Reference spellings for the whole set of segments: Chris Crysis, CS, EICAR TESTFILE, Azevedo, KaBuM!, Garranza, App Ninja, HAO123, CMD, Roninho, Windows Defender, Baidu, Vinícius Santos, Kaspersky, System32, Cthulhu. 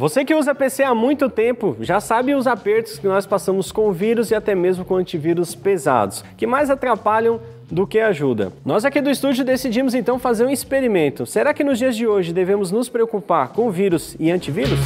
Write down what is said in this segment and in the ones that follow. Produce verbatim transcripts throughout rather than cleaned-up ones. Você que usa P C há muito tempo já sabe os apertos que nós passamos com vírus e até mesmo com antivírus pesados, que mais atrapalham do que ajuda. Nós aqui do estúdio decidimos então fazer um experimento. Será que nos dias de hoje devemos nos preocupar com vírus e antivírus?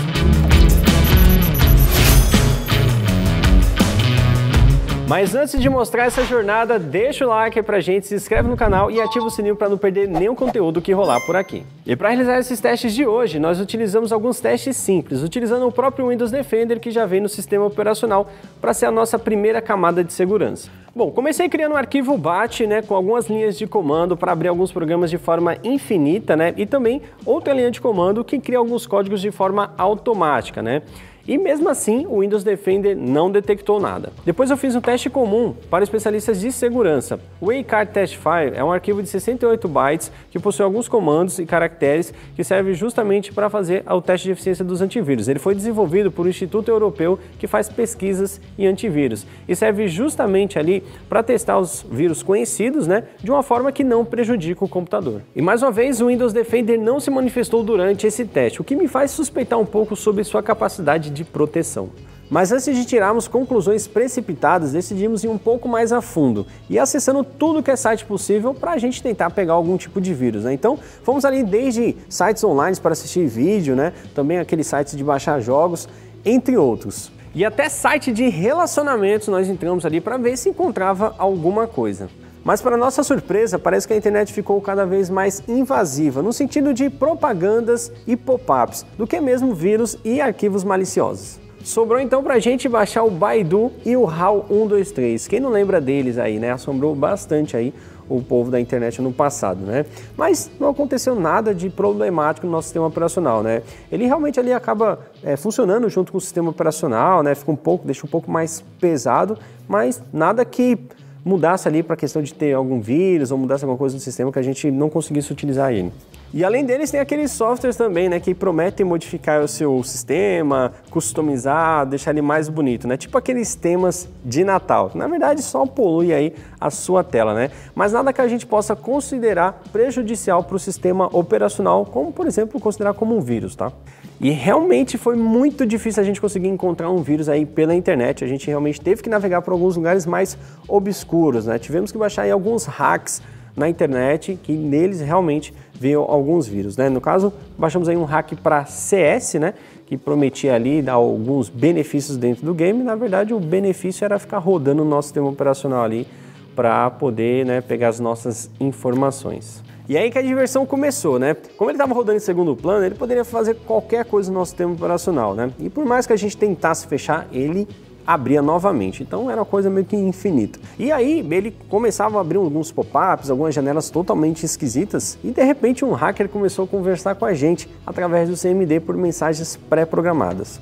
Mas antes de mostrar essa jornada, deixa o like pra gente, se inscreve no canal e ativa o sininho para não perder nenhum conteúdo que rolar por aqui. E para realizar esses testes de hoje, nós utilizamos alguns testes simples, utilizando o próprio Windows Defender que já vem no sistema operacional para ser a nossa primeira camada de segurança. Bom, comecei criando um arquivo BAT, né, com algumas linhas de comando para abrir alguns programas de forma infinita, né, e também outra linha de comando que cria alguns códigos de forma automática, né. E mesmo assim, o Windows Defender não detectou nada. Depois eu fiz um teste comum para especialistas de segurança. O EICAR TESTFILE é um arquivo de sessenta e oito bytes que possui alguns comandos e caracteres que serve justamente para fazer o teste de eficiência dos antivírus. Ele foi desenvolvido por um instituto europeu que faz pesquisas em antivírus e serve justamente ali para testar os vírus conhecidos, né, de uma forma que não prejudica o computador. E mais uma vez, o Windows Defender não se manifestou durante esse teste, o que me faz suspeitar um pouco sobre sua capacidade de de proteção. Mas antes de tirarmos conclusões precipitadas, decidimos ir um pouco mais a fundo e acessando tudo que é site possível para a gente tentar pegar algum tipo de vírus, né? Então, fomos ali desde sites online para assistir vídeo, né? Também aqueles sites de baixar jogos, entre outros. E até site de relacionamentos nós entramos ali para ver se encontrava alguma coisa. Mas para nossa surpresa, parece que a internet ficou cada vez mais invasiva, no sentido de propagandas e pop-ups, do que mesmo vírus e arquivos maliciosos. Sobrou então pra gente baixar o Baidu e o H A O um dois três. Quem não lembra deles aí, né? Assombrou bastante aí o povo da internet no passado, né? Mas não aconteceu nada de problemático no nosso sistema operacional, né? Ele realmente ali acaba é, funcionando junto com o sistema operacional, né? Fica um pouco, deixa um pouco mais pesado, mas nada que mudasse ali para a questão de ter algum vírus ou mudasse alguma coisa no sistema que a gente não conseguisse utilizar ele. E além deles tem aqueles softwares também, né, que prometem modificar o seu sistema, customizar, deixar ele mais bonito, né? Tipo aqueles temas de Natal. Na verdade, só polui aí a sua tela, né? Mas nada que a gente possa considerar prejudicial para o sistema operacional, como por exemplo, considerar como um vírus, tá? E realmente foi muito difícil a gente conseguir encontrar um vírus aí pela internet. A gente realmente teve que navegar por alguns lugares mais obscuros, né? Tivemos que baixar aí alguns hacks na internet, que neles realmente veio alguns vírus, né? No caso, baixamos aí um hack para C S, né? Que prometia ali dar alguns benefícios dentro do game. Na verdade, o benefício era ficar rodando o nosso sistema operacional ali para poder, né, pegar as nossas informações. E aí que a diversão começou, né? Como ele estava rodando em segundo plano, ele poderia fazer qualquer coisa no nosso sistema operacional, né? E por mais que a gente tentasse fechar, ele abria novamente, então era uma coisa meio que infinita. E aí ele começava a abrir alguns pop-ups, algumas janelas totalmente esquisitas e de repente um hacker começou a conversar com a gente através do C M D por mensagens pré-programadas.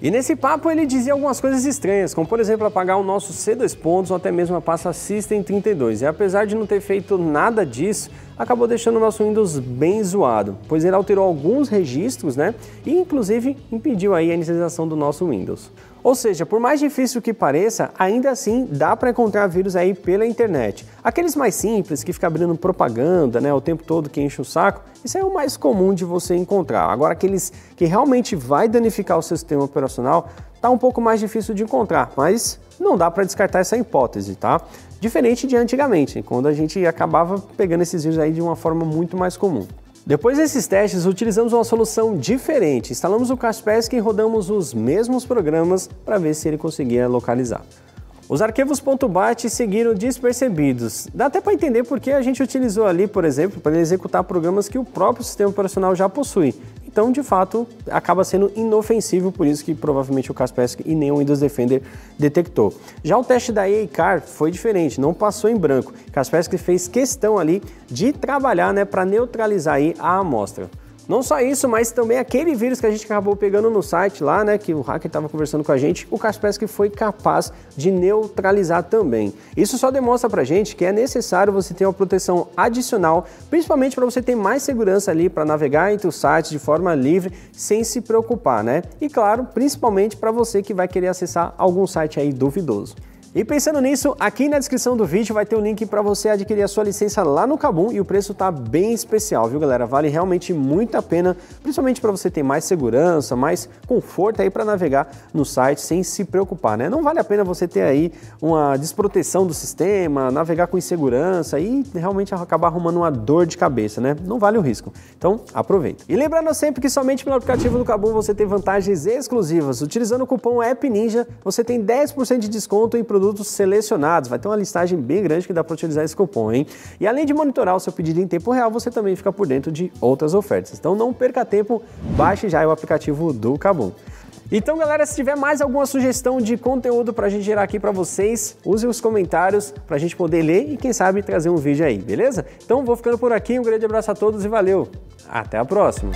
E nesse papo ele dizia algumas coisas estranhas, como por exemplo apagar o nosso C dois pontos ou até mesmo a pasta System trinta e dois. E apesar de não ter feito nada disso, acabou deixando o nosso Windows bem zoado, pois ele alterou alguns registros, né? E inclusive impediu aí a inicialização do nosso Windows. Ou seja, por mais difícil que pareça, ainda assim dá para encontrar vírus aí pela internet. Aqueles mais simples, que fica abrindo propaganda, né, o tempo todo, que enche o saco, isso é o mais comum de você encontrar. Agora, aqueles que realmente vai danificar o seu sistema operacional, tá um pouco mais difícil de encontrar, mas não dá para descartar essa hipótese, tá? Diferente de antigamente, quando a gente acabava pegando esses vírus aí de uma forma muito mais comum. Depois desses testes, utilizamos uma solução diferente. Instalamos o Kaspersky e rodamos os mesmos programas para ver se ele conseguia localizar. Os arquivos .bat seguiram despercebidos. Dá até para entender porque a gente utilizou ali, por exemplo, para executar programas que o próprio sistema operacional já possui. Então, de fato, acaba sendo inofensivo, por isso que provavelmente o Kaspersky e nem o Windows Defender detectou. Já o teste da EICAR foi diferente, não passou em branco. Kaspersky fez questão ali de trabalhar, né, para neutralizar aí a amostra. Não só isso, mas também aquele vírus que a gente acabou pegando no site lá, né, que o hacker estava conversando com a gente, o Kaspersky foi capaz de neutralizar também. Isso só demonstra pra gente que é necessário você ter uma proteção adicional, principalmente para você ter mais segurança ali para navegar entre os sites de forma livre, sem se preocupar, né? E claro, principalmente para você que vai querer acessar algum site aí duvidoso. E pensando nisso, aqui na descrição do vídeo vai ter um link para você adquirir a sua licença lá no KaBuM! E o preço tá bem especial, viu galera? Vale realmente muito a pena, principalmente para você ter mais segurança, mais conforto aí para navegar no site sem se preocupar, né? Não vale a pena você ter aí uma desproteção do sistema, navegar com insegurança e realmente acabar arrumando uma dor de cabeça, né? Não vale o risco. Então, aproveita. E lembrando sempre que somente pelo aplicativo do KaBuM! Você tem vantagens exclusivas. Utilizando o cupom App Ninja, você tem dez por cento de desconto em produtos selecionados. Vai ter uma listagem bem grande que dá para utilizar esse cupom, hein? E além de monitorar o seu pedido em tempo real, você também fica por dentro de outras ofertas. Então não perca tempo, baixe já o aplicativo do KaBuM! Então, galera, se tiver mais alguma sugestão de conteúdo pra gente gerar aqui pra vocês, use os comentários pra gente poder ler e, quem sabe, trazer um vídeo aí, beleza? Então, vou ficando por aqui, um grande abraço a todos e valeu! Até a próxima!